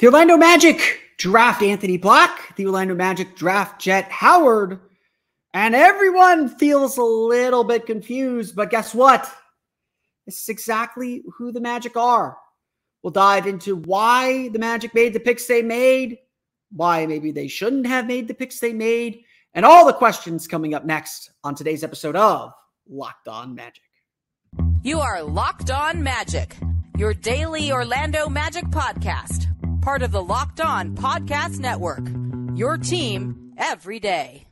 The Orlando Magic draft Anthony Black. The Orlando Magic draft Jett Howard. And everyone feels a little bit confused, but guess what? This is exactly who the Magic are. We'll dive into why the Magic made the picks they made, why maybe they shouldn't have made the picks they made, and all the questions coming up next on today's episode of Locked On Magic. You are Locked On Magic, your daily Orlando Magic podcast, part of the Locked On Podcast Network, your team every day.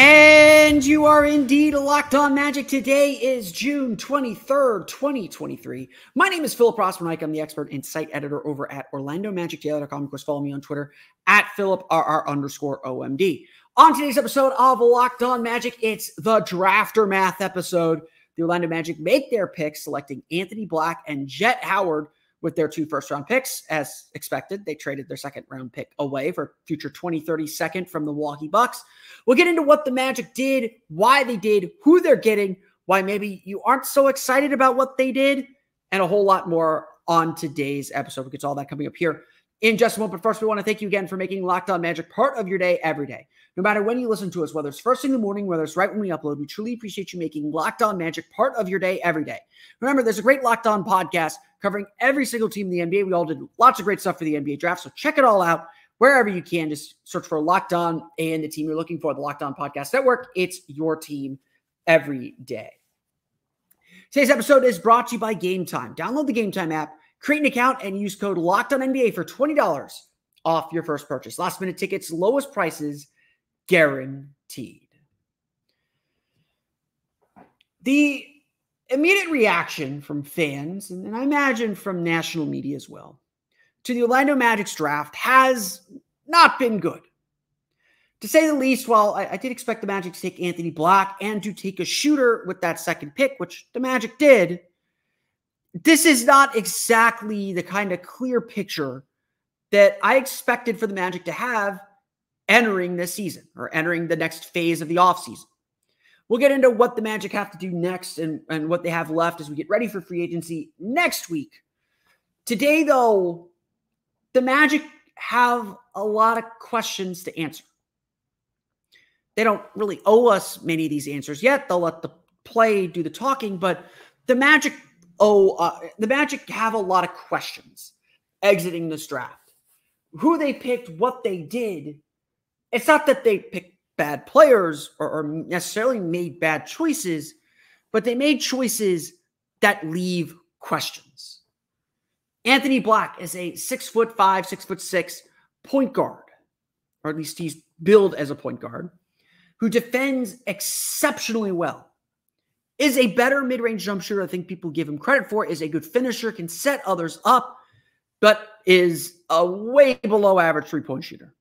And you are indeed Locked On Magic. Today is June 23rd, 2023. My name is Philip Prospernik. I'm the expert and site editor over at OrlandoMagicDaily.com. Of course, follow me on Twitter at PhilipRR_OMD. On today's episode of Locked On Magic, it's the Drafter Math episode. The Orlando Magic make their picks, selecting Anthony Black and Jett Howard with their two first-round picks. As expected, they traded their second-round pick away for future 2032nd from the Milwaukee Bucks. We'll get into what the Magic did, why they did, who they're getting, why maybe you aren't so excited about what they did, and a whole lot more on today's episode. We'll get to all that coming up here in just a moment. But first, we want to thank you again for making Locked On Magic part of your day every day. No matter when you listen to us, whether it's first thing in the morning, whether it's right when we upload, we truly appreciate you making Locked On Magic part of your day every day. Remember, there's a great Locked On podcast covering every single team in the NBA. We all did lots of great stuff for the NBA draft, so check it all out wherever you can. Just search for Locked On and the team you're looking for, the Locked On Podcast Network. It's your team every day. Today's episode is brought to you by Game Time. Download the Game Time app, create an account, and use code LOCKEDONNBA for $20 off your first purchase. Last-minute tickets, lowest prices, guaranteed. The immediate reaction from fans, and I imagine from national media as well, to the Orlando Magic's draft has not been good, to say the least. While I did expect the Magic to take Anthony Black and to take a shooter with that second pick, which the Magic did, this is not exactly the kind of clear picture that I expected for the Magic to have entering this season or entering the next phase of the offseason. We'll get into what the Magic have to do next and what they have left as we get ready for free agency next week. Today, though, the Magic have a lot of questions to answer. They don't really owe us many of these answers yet. They'll let the play do the talking, but the Magic have a lot of questions exiting this draft. Who they picked, what they did. It's not that they picked bad players or necessarily made bad choices, but they made choices that leave questions. Anthony Black is a 6'5", 6'6" point guard, or at least he's billed as a point guard, who defends exceptionally well, is a better mid-range jump shooter. I think people give him credit for, is a good finisher, can set others up, but is a way below average three-point shooter.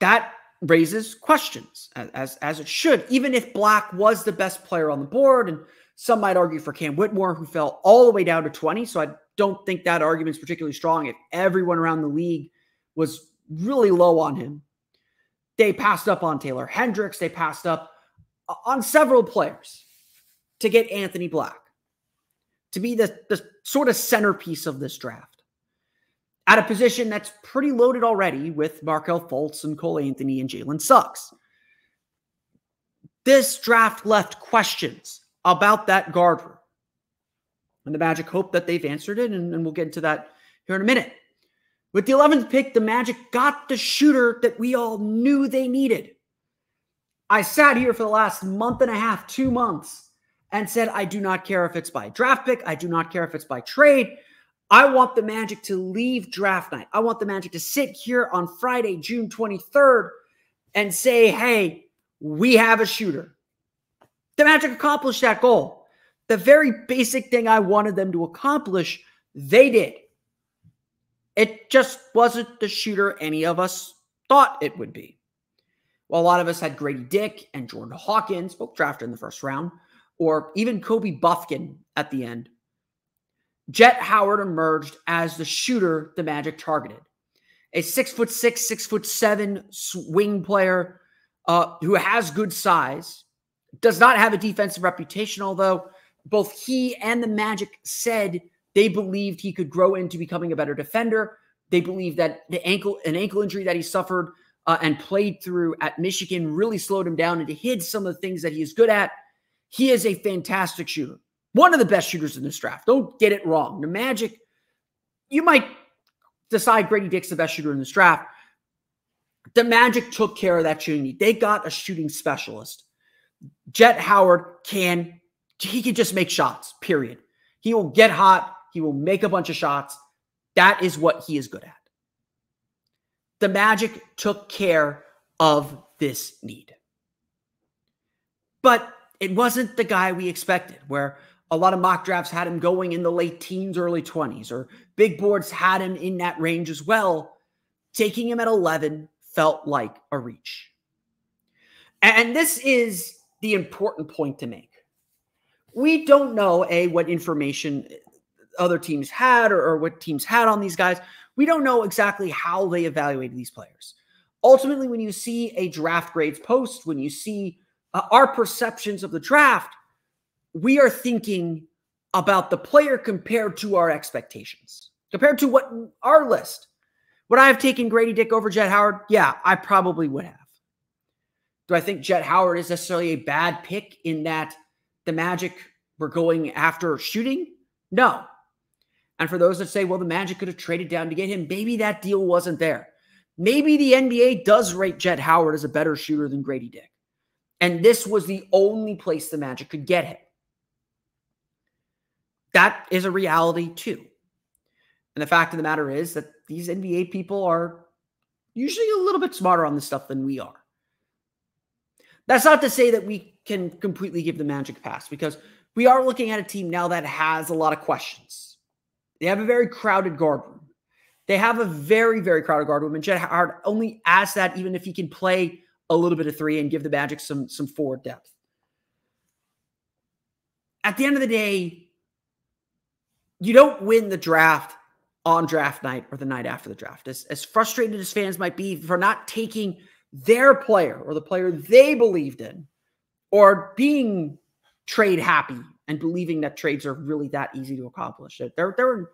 That raises questions, as it should, even if Black was the best player on the board. And some might argue for Cam Whitmore, who fell all the way down to 20. So I don't think that argument is particularly strong if everyone around the league was really low on him. They passed up on Taylor Hendricks. They passed up on several players to get Anthony Black to be the sort of centerpiece of this draft at a position that's pretty loaded already with Markelle Fultz and Cole Anthony and Jalen Suggs. This draft left questions about that guard room, and the Magic hope that they've answered it, and we'll get into that here in a minute. With the 11th pick, the Magic got the shooter that we all knew they needed. I sat here for the last month and a half, 2 months, and said, I do not care if it's by draft pick. I do not care if it's by trade. I want the Magic to leave draft night. I want the Magic to sit here on Friday, June 23rd, and say, hey, we have a shooter. The Magic accomplished that goal. The very basic thing I wanted them to accomplish, they did. It just wasn't the shooter any of us thought it would be. Well, a lot of us had Grady Dick and Jordan Hawkins, both drafted in the first round, or even Kobe Bufkin at the end. Jett Howard emerged as the shooter the Magic targeted. A 6'6", 6'7" wing player who has good size, does not have a defensive reputation, although both he and the Magic said they believed he could grow into becoming a better defender. They believe that an ankle injury that he suffered and played through at Michigan really slowed him down and hid some of the things that he is good at. He is a fantastic shooter. One of the best shooters in this draft. Don't get it wrong. The Magic, you might decide Grady Dick's the best shooter in this draft. The Magic took care of that shooting need. They got a shooting specialist. Jett Howard can just make shots, period. He will get hot. He will make a bunch of shots. That is what he is good at. The Magic took care of this need. But it wasn't the guy we expected, where a lot of mock drafts had him going in the late teens, early 20s, or big boards had him in that range as well. Taking him at 11 felt like a reach. And this is the important point to make. We don't know, A, what information other teams had or what teams had on these guys. We don't know exactly how they evaluated these players. Ultimately, when you see a draft grades post, when you see our perceptions of the draft, we are thinking about the player compared to our expectations, compared to what our list. Would I have taken Grady Dick over Jett Howard? Yeah, I probably would have. Do I think Jett Howard is necessarily a bad pick in that the Magic were going after shooting? No. And for those that say, well, the Magic could have traded down to get him, maybe that deal wasn't there. Maybe the NBA does rate Jett Howard as a better shooter than Grady Dick. And this was the only place the Magic could get him. That is a reality too. And the fact of the matter is that these NBA people are usually a little bit smarter on this stuff than we are. That's not to say that we can completely give the Magic a pass, because we are looking at a team now that has a lot of questions. They have a very crowded guard room. They have a very, very crowded guard room. And Jett Howard only asks that even if he can play a little bit of three and give the Magic some forward depth. At the end of the day, you don't win the draft on draft night or the night after the draft. As frustrated as fans might be for not taking their player or the player they believed in, or being trade happy and believing that trades are really that easy to accomplish. There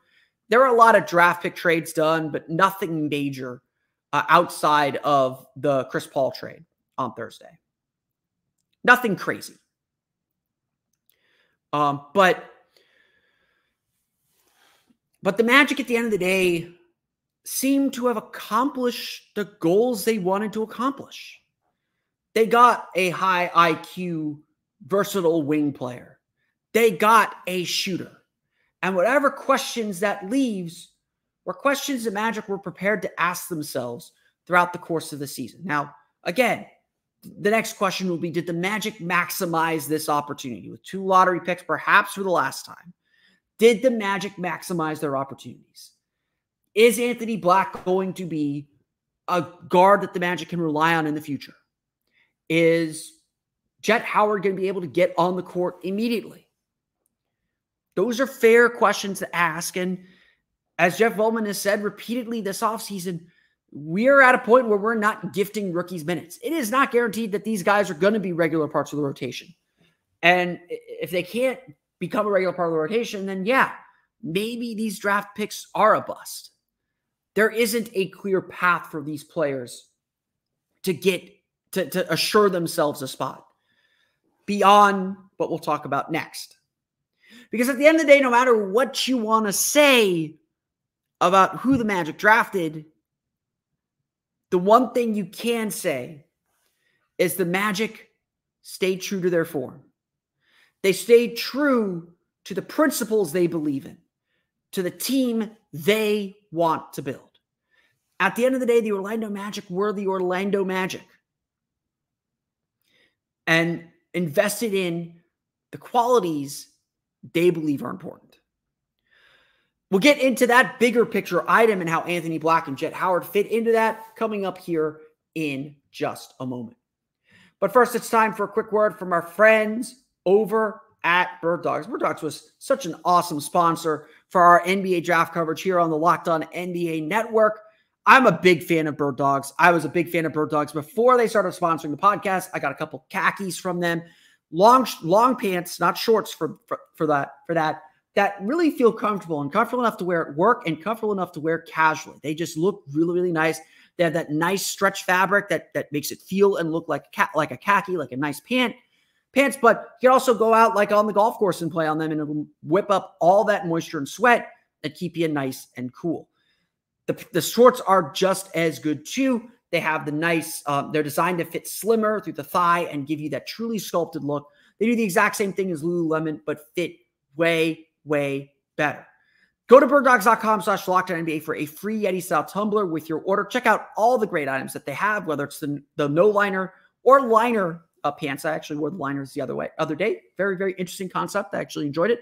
are a lot of draft pick trades done, but nothing major outside of the Chris Paul trade on Thursday. Nothing crazy. But the Magic at the end of the day seemed to have accomplished the goals they wanted to accomplish. They got a high IQ, versatile wing player. They got a shooter. And whatever questions that leaves were questions the Magic were prepared to ask themselves throughout the course of the season. Now, again, the next question will be, did the Magic maximize this opportunity with 2 lottery picks, perhaps for the last time? Did the Magic maximize their opportunities? Is Anthony Black going to be a guard that the Magic can rely on in the future? Is Jett Howard going to be able to get on the court immediately? Those are fair questions to ask. And as Jeff Weltman has said repeatedly this offseason, we're at a point where we're not gifting rookies minutes. It is not guaranteed that these guys are going to be regular parts of the rotation. And if they can't become a regular part of the rotation, then yeah, maybe these draft picks are a bust. There isn't a clear path for these players to get to assure themselves a spot beyond what we'll talk about next. Because at the end of the day, no matter what you want to say about who the Magic drafted, the one thing you can say is the Magic stayed true to their form. They stayed true to the principles they believe in, to the team they want to build. At the end of the day, the Orlando Magic were the Orlando Magic and invested in the qualities they believe are important. We'll get into that bigger picture item and how Anthony Black and Jett Howard fit into that coming up here in just a moment. But first, it's time for a quick word from our friends over at Bird Dogs. Bird Dogs was such an awesome sponsor for for our NBA draft coverage here on the Locked On NBA Network. I'm a big fan of Bird Dogs. I was a big fan of Bird Dogs before they started sponsoring the podcast. I got a couple khakis from them, long pants, not shorts that really feel comfortable and comfortable enough to wear at work and comfortable enough to wear casually. They just look really, really nice. They have that nice stretch fabric that makes it feel and look like a khaki, like a nice pants, but you can also go out like on the golf course and play on them, and it'll whip up all that moisture and sweat and keep you nice and cool. The shorts are just as good too. They have the nice, they're designed to fit slimmer through the thigh and give you that truly sculpted look. They do the exact same thing as Lululemon, but fit way better. Go to birddogs.com/LockedOnNBA for a free Yeti-style tumbler with your order. Check out all the great items that they have, whether it's the no-liner or liner pants. I actually wore the liners the other day. Very, very interesting concept. I actually enjoyed it.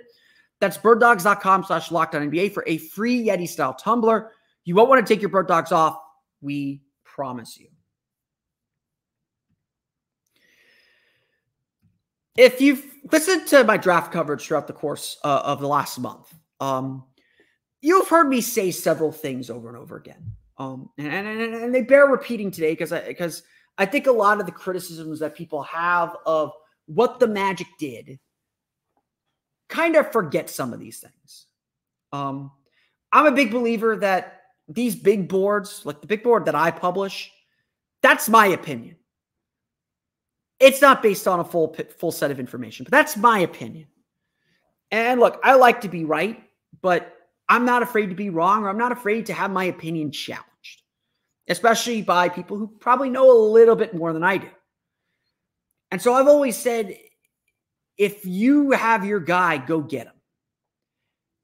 That's birddogs.com/LockedOnNBA for a free Yeti-style tumbler. You won't want to take your Bird Dogs off. We promise you. If you've listened to my draft coverage throughout the course of the last month, you've heard me say several things over and over again. And they bear repeating today because I think a lot of the criticisms that people have of what the Magic did kind of forget some of these things. I'm a big believer that these big boards, like the big board that I publish, that's my opinion. It's not based on a full set of information, but that's my opinion. And look, I like to be right, but I'm not afraid to be wrong, or I'm not afraid to have my opinion challenged, especially by people who probably know a little bit more than I do. And so I've always said, if you have your guy, go get him.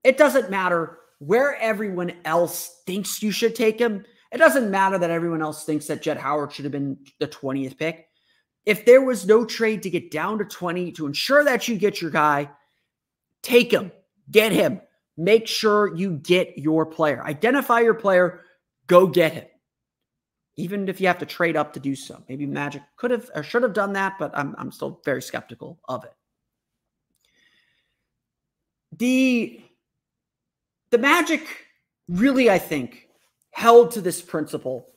It doesn't matter where everyone else thinks you should take him. It doesn't matter that everyone else thinks that Jett Howard should have been the 20th pick. If there was no trade to get down to 20 to ensure that you get your guy, take him, get him. Make sure you get your player. Identify your player. Go get him. Even if you have to trade up to do so. Maybe Magic could have or should have done that, but I'm still very skeptical of it. The Magic really, I think, held to this principle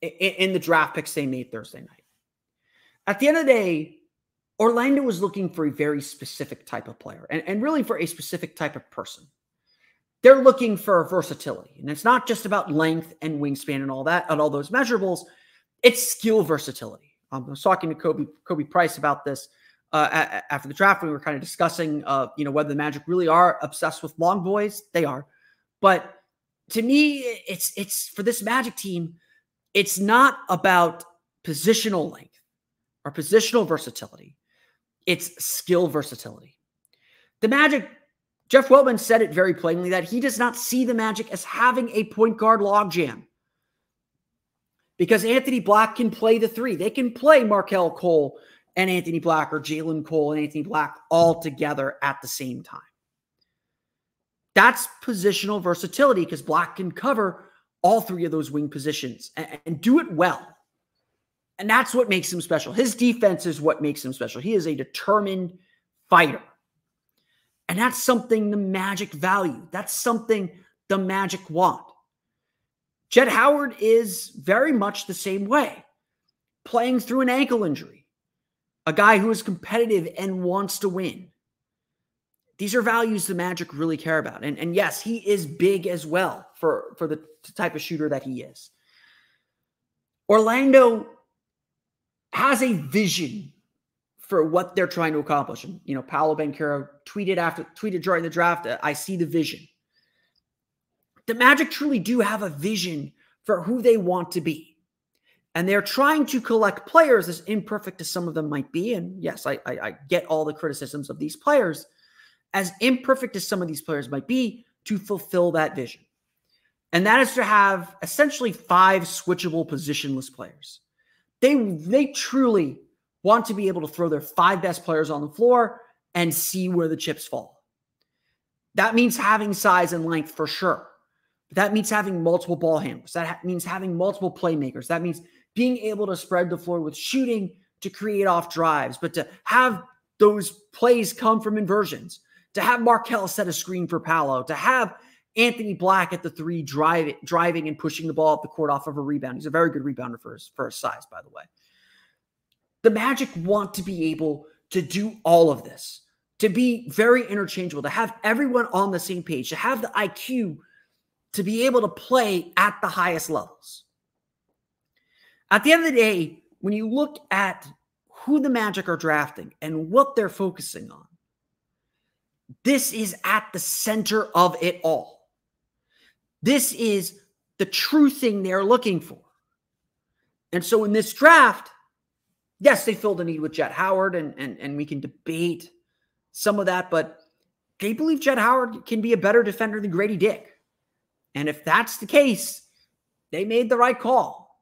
in the draft picks they made Thursday night. At the end of the day, Orlando was looking for a very specific type of player and really for a specific type of person. They're looking for versatility. And it's not just about length and wingspan and all that, and all those measurables. It's skill versatility. I was talking to Kobe Price about this after the draft. We were kind of discussing whether the Magic really are obsessed with long boys. They are. But to me, it's for this Magic team, it's not about positional length or positional versatility. It's skill versatility. The Magic, Jeff Weltman said it very plainly that he does not see the Magic as having a point guard logjam because Anthony Black can play the three. They can play Markelle Cole and Anthony Black or Jalen Cole and Anthony Black all together at the same time. That's positional versatility because Black can cover all three of those wing positions and do it well. And that's what makes him special. His defense is what makes him special. He is a determined fighter. And that's something the Magic value. That's something the Magic want. Jett Howard is very much the same way, playing through an ankle injury, a guy who is competitive and wants to win. These are values the Magic really care about. And yes, he is big as well for the type of shooter that he is. Orlando has a vision for what they're trying to accomplish. And, you know, Paolo Banchero tweeted during the draft, I see the vision. The Magic truly do have a vision for who they want to be. And they're trying to collect players, as imperfect as some of them might be. And yes, I get all the criticisms of these players. As imperfect as some of these players might be, to fulfill that vision. And that is to have essentially 5 switchable positionless players. They truly want to be able to throw their 5 best players on the floor and see where the chips fall. That means having size and length for sure. But that means having multiple ball handlers. That means having multiple playmakers. That means being able to spread the floor with shooting to create off drives, but to have those plays come from inversions, to have Markelle set a screen for Paolo, to have Anthony Black at the three, driving and pushing the ball up the court off of a rebound. He's a very good rebounder for his size, by the way. The Magic want to be able to do all of this, to be very interchangeable, to have everyone on the same page, to have the IQ to be able to play at the highest levels. At the end of the day, when you look at who the Magic are drafting and what they're focusing on, this is at the center of it all. This is the true thing they're looking for. And so in this draft, yes, they filled a need with Jett Howard, and we can debate some of that, but they believe Jett Howard can be a better defender than Grady Dick. And if that's the case, they made the right call.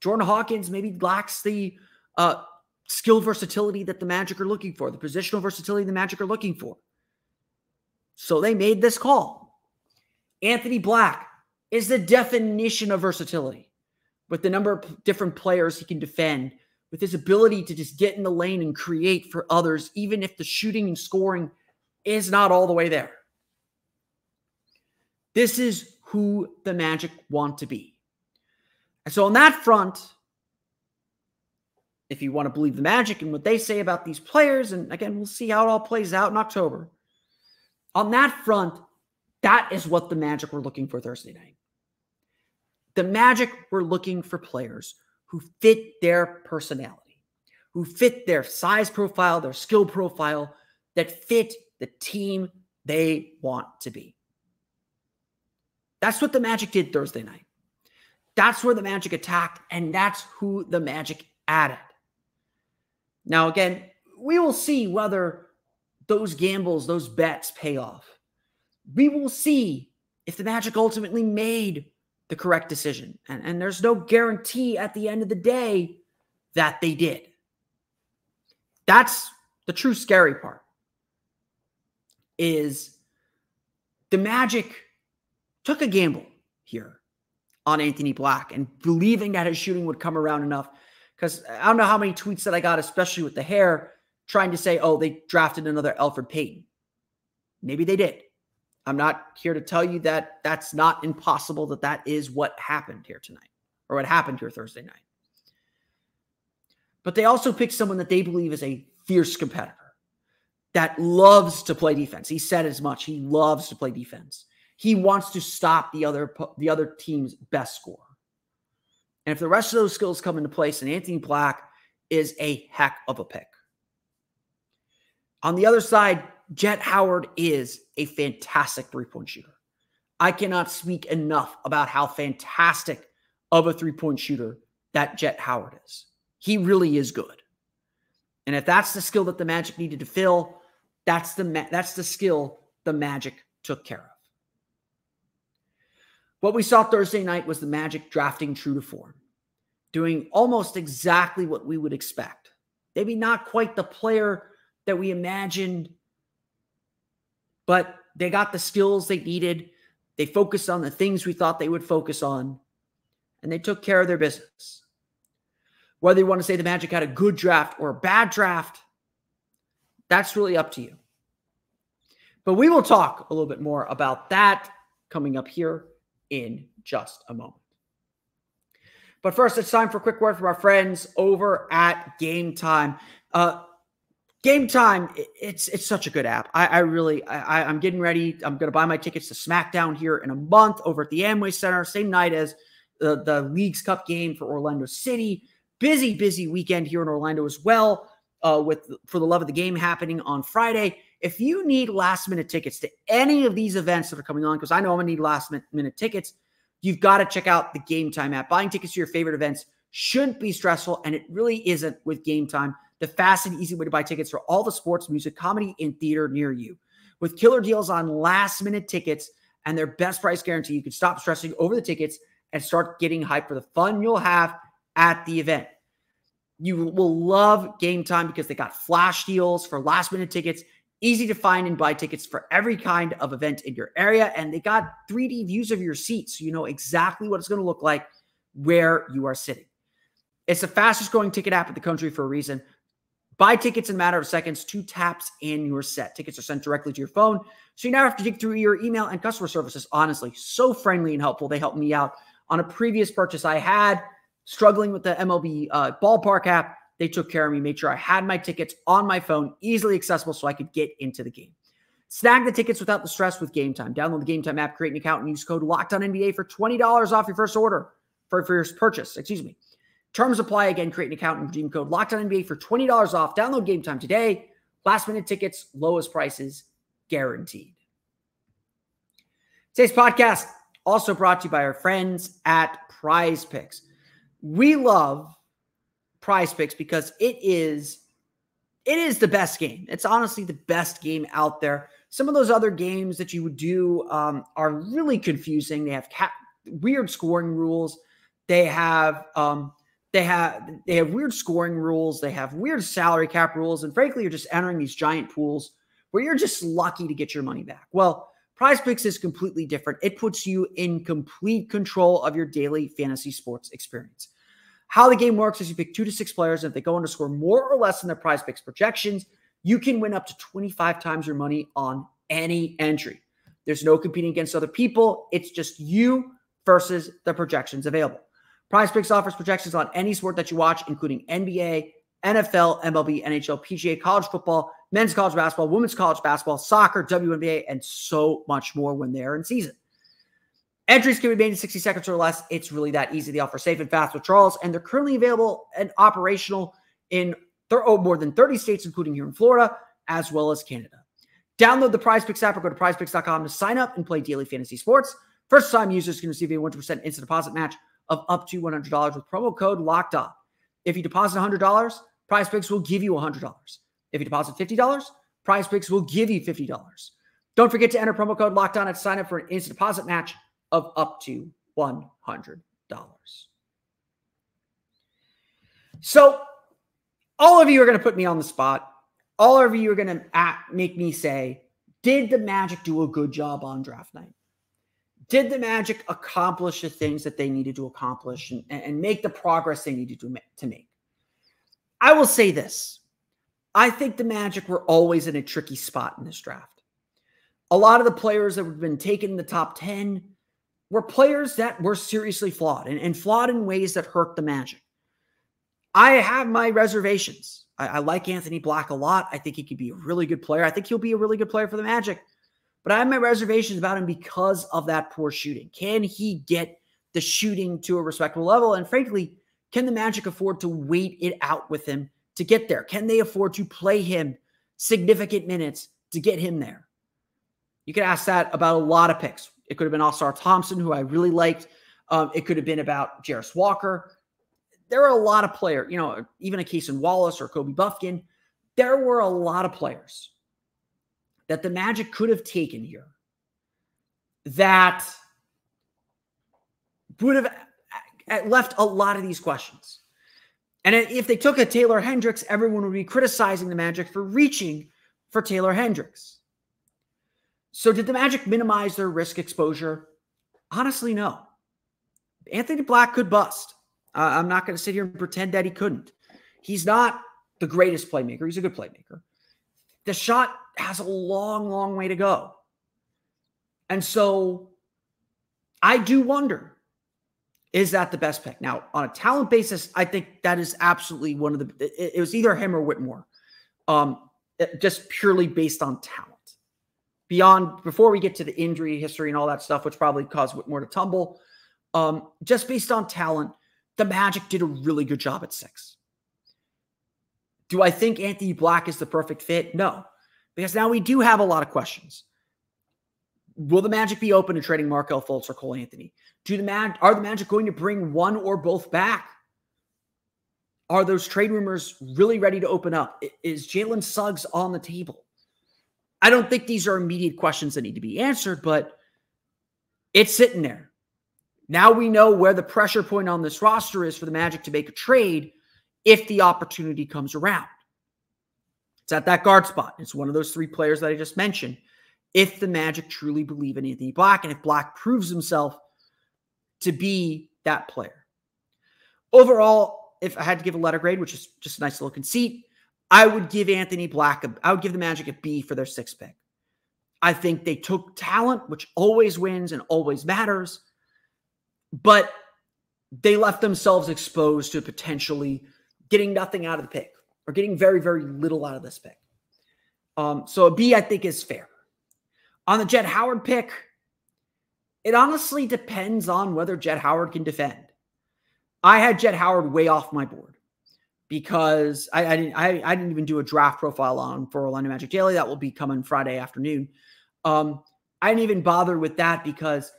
Jordan Hawkins maybe lacks the skill versatility that the Magic are looking for, the positional versatility the Magic are looking for. So they made this call. Anthony Black is the definition of versatility with the number of different players he can defend, with his ability to just get in the lane and create for others, even if the shooting and scoring is not all the way there. This is who the Magic want to be. And so on that front, if you want to believe the Magic and what they say about these players, and again, we'll see how it all plays out in October. On that front, that is what the Magic were looking for Thursday night. The Magic were looking for players who fit their personality, who fit their size profile, their skill profile, that fit the team they want to be. That's what the Magic did Thursday night. That's where the Magic attacked, and that's who the Magic added. Now, again, we will see whether those gambles, those bets pay off. We will see if the Magic ultimately made the correct decision. And there's no guarantee at the end of the day that they did. That's the true scary part, is the Magic took a gamble here on Anthony Black and believing that his shooting would come around enough. Because I don't know how many tweets that I got, especially with the hair, trying to say, oh, they drafted another Elfrid Payton. Maybe they did. I'm not here to tell you that that's not impossible, that that is what happened here tonight, or what happened here Thursday night. But they also picked someone that they believe is a fierce competitor that loves to play defense. He said as much. He loves to play defense. He wants to stop the other team's best scorer. And if the rest of those skills come into place, then Anthony Black is a heck of a pick. On the other side, Jett Howard is a fantastic three-point shooter. I cannot speak enough about how fantastic of a three-point shooter that Jett Howard is. He really is good. And if that's the skill that the Magic needed to fill, that's the skill the Magic took care of. What we saw Thursday night was the Magic drafting true to form, doing almost exactly what we would expect. Maybe not quite the player that we imagined, but they got the skills they needed. They focused on the things we thought they would focus on, and they took care of their business. Whether you want to say the Magic had a good draft or a bad draft, that's really up to you. But we will talk a little bit more about that coming up here in just a moment. But first, it's time for a quick word from our friends over at Game Time. Game Time, it's such a good app. I'm getting ready. I'm going to buy my tickets to SmackDown here in a month over at the Amway Center, same night as the Leagues Cup game for Orlando City. Busy, busy weekend here in Orlando as well, with For the Love of the Game happening on Friday. If you need last-minute tickets to any of these events that are coming on, because I know I'm going to need last-minute tickets, you've got to check out the Game Time app. Buying tickets to your favorite events shouldn't be stressful, and it really isn't with Game Time, the fast and easy way to buy tickets for all the sports, music, comedy, and theater near you. With killer deals on last-minute tickets and their best price guarantee, you can stop stressing over the tickets and start getting hyped for the fun you'll have at the event. You will love Game Time because they got flash deals for last-minute tickets, easy to find and buy tickets for every kind of event in your area, and they got 3D views of your seats, so you know exactly what it's going to look like where you are sitting. It's the fastest-growing ticket app in the country for a reason. Buy tickets in a matter of seconds, 2 taps and you're set. Tickets are sent directly to your phone, so you never have to dig through your email. And customer service is honestly so friendly and helpful. They helped me out on a previous purchase I had, struggling with the MLB ballpark app. They took care of me, made sure I had my tickets on my phone, easily accessible so I could get into the game. Snag the tickets without the stress with Game Time. Download the Game Time app, create an account, and use code LOCKEDONNBA for $20 off your first order for your purchase. Terms apply. Again, create an account and redeem code LOCKEDONNBA for $20 off. Download Game Time today. Last minute tickets, lowest prices guaranteed. Today's podcast also brought to you by our friends at Prize Picks. We love Prize Picks because it is the best game. It's honestly the best game out there. Some of those other games that you would do are really confusing. They have weird scoring rules. They have weird scoring rules. They have weird salary cap rules. And frankly, you're just entering these giant pools where you're just lucky to get your money back. Well, PrizePicks is completely different. It puts you in complete control of your daily fantasy sports experience. How the game works is you pick 2 to 6 players, and if they go on to score more or less than their PrizePicks projections, you can win up to 25 times your money on any entry. There's no competing against other people. It's just you versus the projections available. PrizePicks offers projections on any sport that you watch, including NBA, NFL, MLB, NHL, PGA, college football, men's college basketball, women's college basketball, soccer, WNBA, and so much more when they're in season. Entries can be made in 60 seconds or less. It's really that easy. They offer safe and fast withdrawals, and they're currently available and operational in more than 30 states, including here in Florida, as well as Canada. Download the PrizePicks app or go to prizepicks.com to sign up and play daily fantasy sports. First-time users can receive a 100% instant deposit match of up to $100 with promo code LOCKEDON. If you deposit $100, PrizePicks will give you $100. If you deposit $50, PrizePicks will give you $50. Don't forget to enter promo code LOCKEDON and sign up for an instant deposit match of up to $100. So all of you are going to put me on the spot. All of you are going to make me say, did the Magic do a good job on draft night? Did the Magic accomplish the things that they needed to accomplish and make the progress they needed to make? I will say this. I think the Magic were always in a tricky spot in this draft. A lot of the players that have been taken in the top 10 were players that were seriously flawed and flawed in ways that hurt the Magic. I have my reservations. I like Anthony Black a lot. I think he could be a really good player. I think he'll be a really good player for the Magic. But I have my reservations about him because of that poor shooting. Can he get the shooting to a respectable level? And frankly, can the Magic afford to wait it out with him to get there? Can they afford to play him significant minutes to get him there? You could ask that about a lot of picks. It could have been Ausar Thompson, who I really liked. It could have been about Jarace Walker. There are a lot of players, even a Cason Wallace or Kobe Bufkin. There were a lot of players that the Magic could have taken here that would have left a lot of these questions. And if they took a Taylor Hendricks, everyone would be criticizing the Magic for reaching for Taylor Hendricks. So did the Magic minimize their risk exposure? Honestly, no. Anthony Black could bust. I'm not going to sit here and pretend that he couldn't. He's not the greatest playmaker. He's a good playmaker. The shot has a long, long way to go. And so I do wonder, is that the best pick? Now, on a talent basis, I think that is absolutely one of the, it was either him or Whitmore, just purely based on talent. Before we get to the injury history and all that stuff, which probably caused Whitmore to tumble, just based on talent, the Magic did a really good job at 6. Do I think Anthony Black is the perfect fit? No, because now we do have a lot of questions. Will the Magic be open to trading Markelle Fultz or Cole Anthony? Are the Magic going to bring one or both back? Are those trade rumors really ready to open up? Is Jalen Suggs on the table? I don't think these are immediate questions that need to be answered, but it's sitting there. Now we know where the pressure point on this roster is for the Magic to make a trade if the opportunity comes around. It's at that guard spot. It's one of those 3 players that I just mentioned. If the Magic truly believe in Anthony Black, and if Black proves himself to be that player. Overall, if I had to give a letter grade, which is just a nice little conceit, I would give Anthony Black, I would give the Magic a B for their sixth pick. I think they took talent, which always wins and always matters, but they left themselves exposed to potentially getting nothing out of the pick or getting very, very little out of this pick. So a B, I think, is fair. On the Jett Howard pick, it honestly depends on whether Jett Howard can defend. I had Jett Howard way off my board because I didn't even do a draft profile on him for Orlando Magic Daily. That will be coming Friday afternoon. I didn't even bother with that because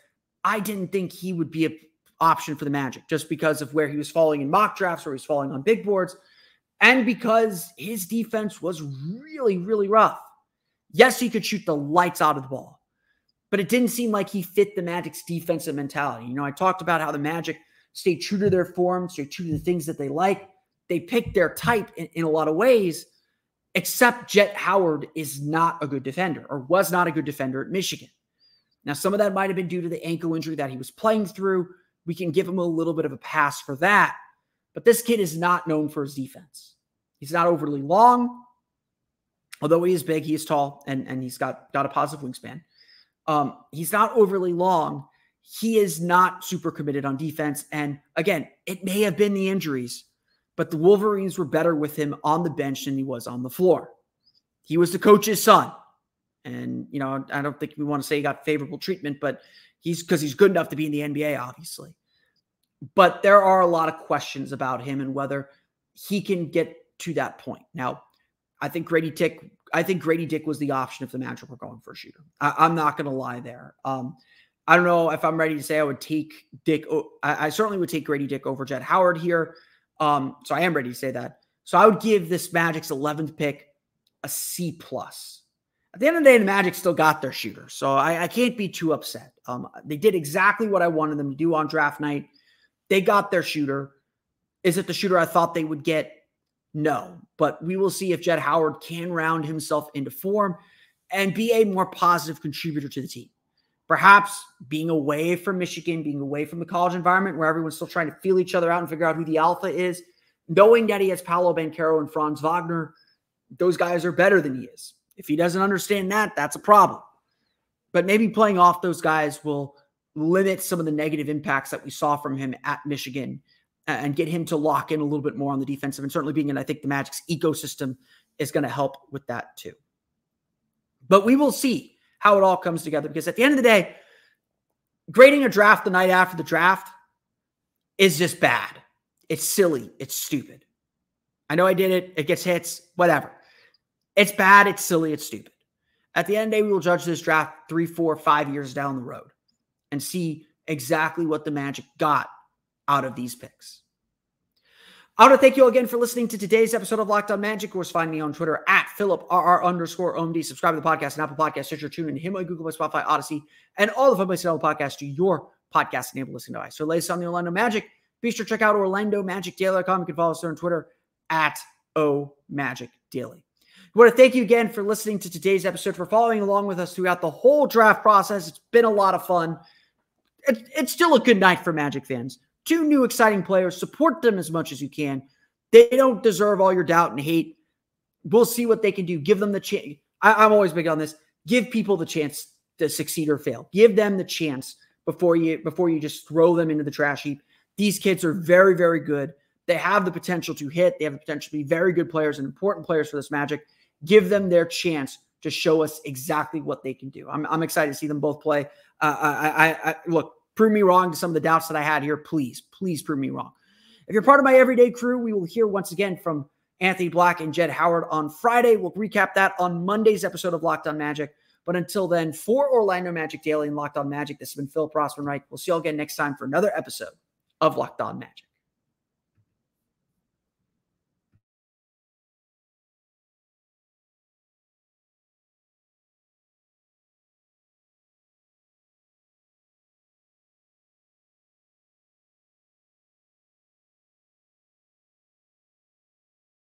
I didn't think he would be an option for the Magic just because of where he was falling in mock drafts, where he was falling on big boards, and because his defense was really, really rough. Yes, he could shoot the lights out of the ball, but it didn't seem like he fit the Magic's defensive mentality. You know, I talked about how the Magic stay true to their form, stay true to the things that they like. They pick their type in a lot of ways, except Jett Howard is not a good defender or was not a good defender at Michigan. Now, some of that might have been due to the ankle injury that he was playing through. We can give him a little bit of a pass for that. But this kid is not known for his defense. He's not overly long. Although he is big, he is tall, and he's got a positive wingspan. He's not overly long. He is not super committed on defense. And again, it may have been the injuries, but the Wolverines were better with him on the bench than he was on the floor. He was the coach's son. And, you know, I don't think we want to say he got favorable treatment, but because he's good enough to be in the NBA, obviously. But there are a lot of questions about him and whether he can get to that point. Now, I think Grady Dick was the option if the Magic were going for a shooter. I'm not going to lie there. I don't know if I'm ready to say I would take Dick. I certainly would take Grady Dick over Jett Howard here. So I am ready to say that. So I would give this Magic's 11th pick a C+. At the end of the day, the Magic still got their shooter. So I can't be too upset. They did exactly what I wanted them to do on draft night. They got their shooter. Is it the shooter I thought they would get? No, but we will see if Jett Howard can round himself into form and be a more positive contributor to the team. Perhaps being away from Michigan, being away from the college environment where everyone's still trying to feel each other out and figure out who the alpha is, knowing that he has Paolo Banchero and Franz Wagner, those guys are better than he is. If he doesn't understand that, that's a problem. But maybe playing off those guys will limit some of the negative impacts that we saw from him at Michigan and get him to lock in a little bit more on the defensive, and certainly being in, I think, the Magic's ecosystem is going to help with that too. But we will see how it all comes together, because at the end of the day, grading a draft the night after the draft is just bad. It's silly. It's stupid. I know I did it. It gets hits, whatever. It's bad. It's silly. It's stupid. At the end of the day, we will judge this draft 3, 4, 5 years down the road and see exactly what the Magic got out of these picks. I want to thank you all again for listening to today's episode of Locked On Magic. Of course, find me on Twitter at @PhilipRR_OMD. Subscribe to the podcast on Apple Podcasts, Stitcher, TuneIn, Himalaya, Google Play, Spotify, Odyssey, and all the fun places to download podcasts to your podcast-enabled listening device. So latest on the Orlando Magic, be sure to check out OrlandoMagicDaily.com. You can follow us there on Twitter at @OMagicDaily. I want to thank you again for listening to today's episode, for following along with us throughout the whole draft process. It's been a lot of fun. It's still a good night for Magic fans. 2 new exciting players. Support them as much as you can. They don't deserve all your doubt and hate. We'll see what they can do. Give them the chance. I'm always big on this. Give people the chance to succeed or fail. Give them the chance before you just throw them into the trash heap. These kids are very, very good. They have the potential to hit. They have the potential to be very good players and important players for this Magic. Give them their chance to show us exactly what they can do. I'm excited to see them both play. Look, prove me wrong to some of the doubts that I had here. Please, please prove me wrong. If you're part of my everyday crew, we will hear once again from Anthony Black and Jett Howard on Friday. We'll recap that on Monday's episode of Locked On Magic. But until then, for Orlando Magic Daily and Locked On Magic, this has been Phil Prospernik. We'll see you all again next time for another episode of Locked On Magic.